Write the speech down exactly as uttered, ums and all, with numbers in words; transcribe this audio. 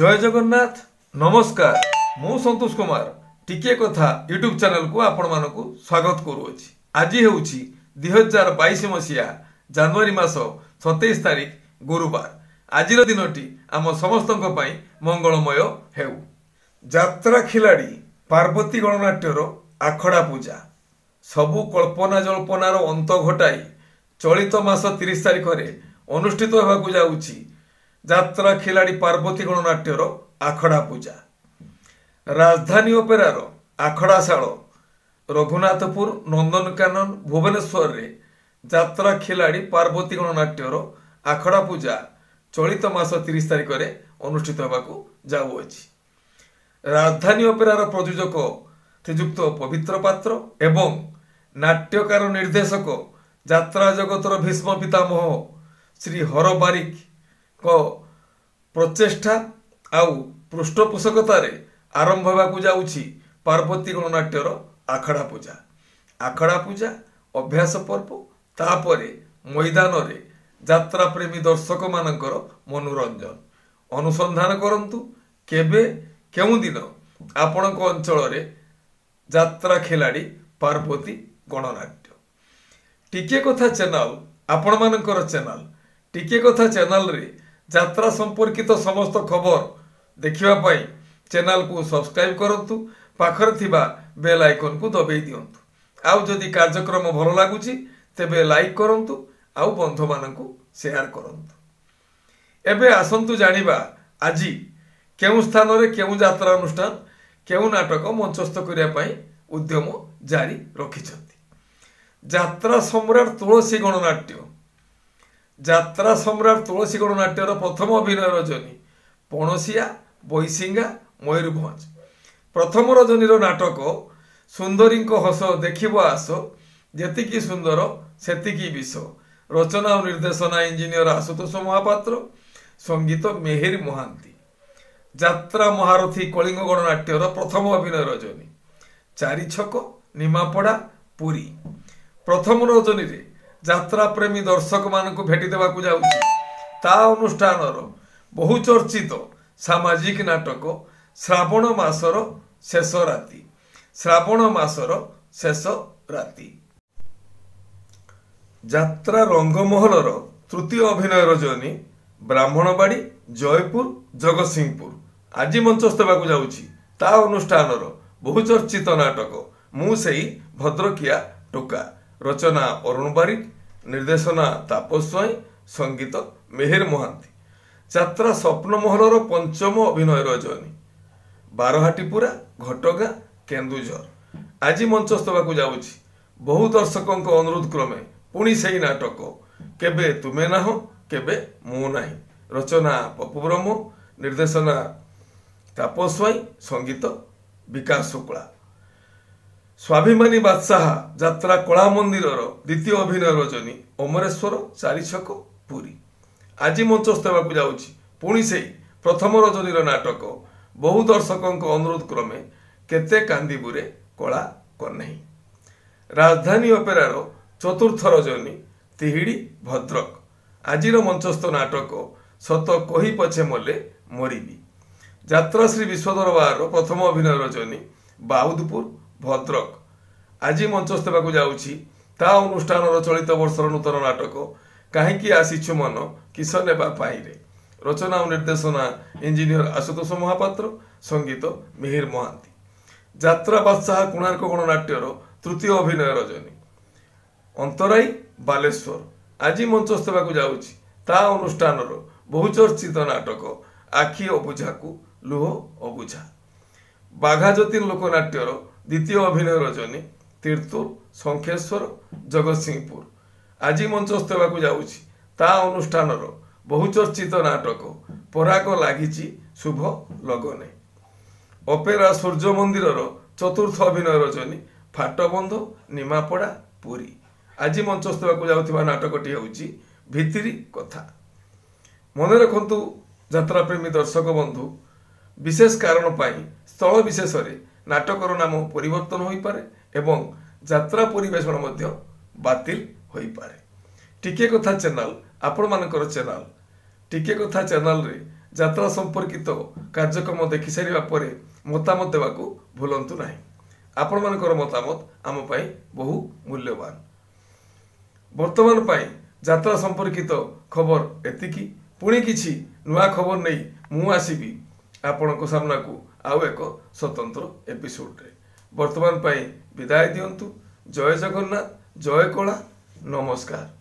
जय जगन्नाथ नमस्कार मु संतोष कुमार टिके कथा यूट्यूब चैनल को आपण मानकु स्वागत करूछि। आज हेउछि दो हज़ार बाईस मसीहा जनवरी मास सत्ताईस तारिख गुरुवार। आज दिनटी आम समस्त मंगलमय हेउ। जात्रा खिलाड़ी पार्वती गणनाट्यर आखड़ा पूजा सबु कल्पना जल्पनार अंत घटाई चलित मास तीस तारिख रे अनुष्ठित होबाकु जाउछि जात्रा खिलाड़ी पार्वती गणनाट्यर आखड़ा पूजा। राजधानी ओपेरार आखड़ाशाल रघुनाथपुर नंदनकानन भुवनेश्वर रे जात्रा खिलाड़ी पार्वती गणनाट्यर आखड़ा पूजा चलित मास तीस तारिख रे अनुष्ठित होबाकु जाउछि। राजधानी ओपेरार प्रयोजक श्रीजुक्त पवित्र पात्र एवं नाट्यकार निर्देशक जात्रा जगतर भीष्म पितामह श्री हर बारिक को प्रचेष्टा आउ पृष्ठपोषकतार आरंभ होगा जाऊँगी पार्वती गणनाट्यर आखड़ा पूजा। आखड़ा पूजा अभ्यास पर्व तापर मैदान रे यात्रा प्रेमी दर्शक मानकर मनोरंजन अनुसंधान करंतु केबे केउं दिन आपणक अंचल रे यात्रा खिलाड़ी पार्वती गणनाट्य। टिके कथा चैनल आपण मानकर चैनल टिके कथा चैनल रे यात्रा संपर्कित समस्त खबर देखिबा पई चैनल को सब्सक्राइब करंतु पाखर थिबा बेल आइकन को दबाई दियंतु। आउ जदि कार्यक्रम भलो लागुची तेबे लाइक करंतु आउ बंधु माननकु शेयर करंतु। एबे आसंतु जानिबा आजि केउ स्थान रे केउ यात्रा अनुष्ठान केउ नाटक मंचस्थ करिया पई उद्यम जारी रखिछंती। यात्रा सम्राट तुलसी गणनाट्य जात्रा सम्राट तुलसी गणनाट्यर प्रथम अभिनय रजनी पणसिया बैसिंगा मयूरभंज। प्रथम रजनीर नाटक सुंदरी हस देखिब आस जेतिकी सुंदर सेतिकी विष। रचना और निर्देशना इंजीनियर आशुतोष महापात्र संगीत मेहिर महांती। जात्रा महारथी कलिंग गणनाट्यर प्रथम अभिनय रजनी चारि छक निमापड़ा पुरी। प्रथम रजनी यात्रा प्रेमी दर्शक मान को भेटी देवाकु जाउछि ता अनुष्ठानर बहुचर्चित सामाजिक नाटक श्रावण मासर शेष राति। श्रावण मासर शेष राति यात्रा रंगमहलर तृतीय अभिनय रजनी ब्राह्मणबाड़ी जयपुर जगतसिंहपुर आज मंचस्थ होगाकु जाउछि ता अनुष्ठानर बहुचर्चित नाटक मु सेई भद्रकिया टोका। रचना अरुण बारिक निर्देशना तापस स्वाई संगीत मेहर महांती। यात्रा स्वप्नमहलर पंचम अभिनय रजनी बारहाटीपुरा घटगा केन्दुझर आज मंचस्थ होगाकु जाउछि बहु दर्शकों को अनुरोध क्रमे पुणी सेही नाटक केबे तुमे ना हो केबे मु नाही। रचना पप्पू ब्रह्म निर्देशना तापस स्वाई संगीत विकास शुक्ला। स्वाभिमानी बादशाह यात्रा कला मंदिर द्वितीय अभिनय रजनी अमरेश्वर चारिछक पुरी आज मंचस्थ होगाकु जाउछि पुणी सेही प्रथम रजनीर नाटक बहु दर्शकों अनुरोध क्रमे केते कांदीबुरे कला कन्हई। राजधानी ओपेरार चतुर्थ रजनी तिहिड़ी भद्रक आज मंचस्थ नाटक सत कही पछे मले मरिबी। यात्रा श्री विश्वदरबार प्रथम अभिनय रजनी बाउदपुर भद्रक आज मंचस्थ होगाकु जाउछि ता अनुष्ठान चलित वर्षर नूतन नाटक कहीं आसीछु मन किस नेबा पाइरे। रचना और निर्देशना इंजीनियर आशुतोष महापात्र संगीत मिहिर महांती। यात्रा बादशाह कोणार्क गणनाट्यर तृतीय अभिनय रजनी अंतराई बालेश्वर आज मंचस्थ होगाकु जाउछि ता अनुष्ठान बहुचर्चित नाटक आखि अबुझा को लुह अबुझा। बाघा जतीन लोकनाट्यर द्वितीय अभिनय रजनी तीर्थुर शंखेश्वर जगत सिंहपुर आज मंचस्थ होगाकु जाउछि ता अनुष्ठानर बहुचर्चित नाटक पराग लागिछि शुभ लगने। ओपेरा सूर्य मंदिरर चतुर्थ अभिनय रजनी फाटबंध निमापड़ा पुरी आज मंचस्थ होगाकु जाउथिबा नाटकटी हेउछि भितिरी कथा। मने रखंतु यात्रा प्रेमी दर्शक बंधु विशेष कारण पाई स्थल विशेष रे नाटकर नाम परिवर्तन होई पारे एवं यात्रा परिवेषण मध्य बातिल होई पारे। टिके कथा चैनल आपण मानकर चैनल टिके कथा चैनल रे যাত্রা সম্পর্কিত কার্যক্রম দেখি সারিবা পরে মতামত দেওয়াকু ভুলন্তু না। আপনার মতামত আমি বহু মূল্যবান। বর্তমান পাই যাত্রা সম্পর্কিত খবর এতিকি। পুনি কিছু নয়া খবর নেই মু আসিবি আপনার সামনাকু আউ এক স্বতন্ত্র এপিসোডে। বর্তমান পাই বিদায় দিয়ন্তু। জয় জগন্নাথ, জয় কলা, নমস্কার।